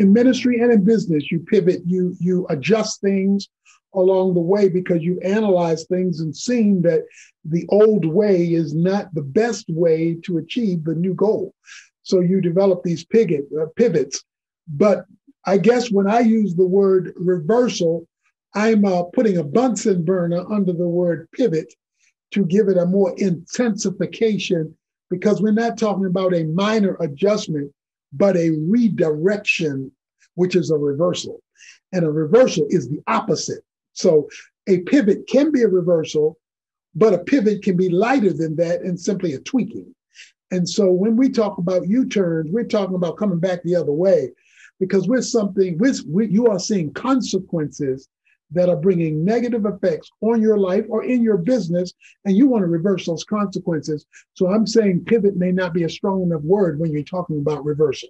in ministry and in business, you pivot, you adjust things along the way because you analyze things and seen that the old way is not the best way to achieve the new goal. So you develop these pivots. But I guess when I use the word reversal, I'm putting a Bunsen burner under the word pivot to give it a more intensification, because we're not talking about a minor adjustment, but a redirection, which is a reversal. And a reversal is the opposite. So a pivot can be a reversal, but a pivot can be lighter than that and simply a tweaking. And so when we talk about U-turns, we're talking about coming back the other way, because you are seeing consequences that are bringing negative effects on your life or in your business, and you want to reverse those consequences. So I'm saying pivot may not be a strong enough word when you're talking about reversal.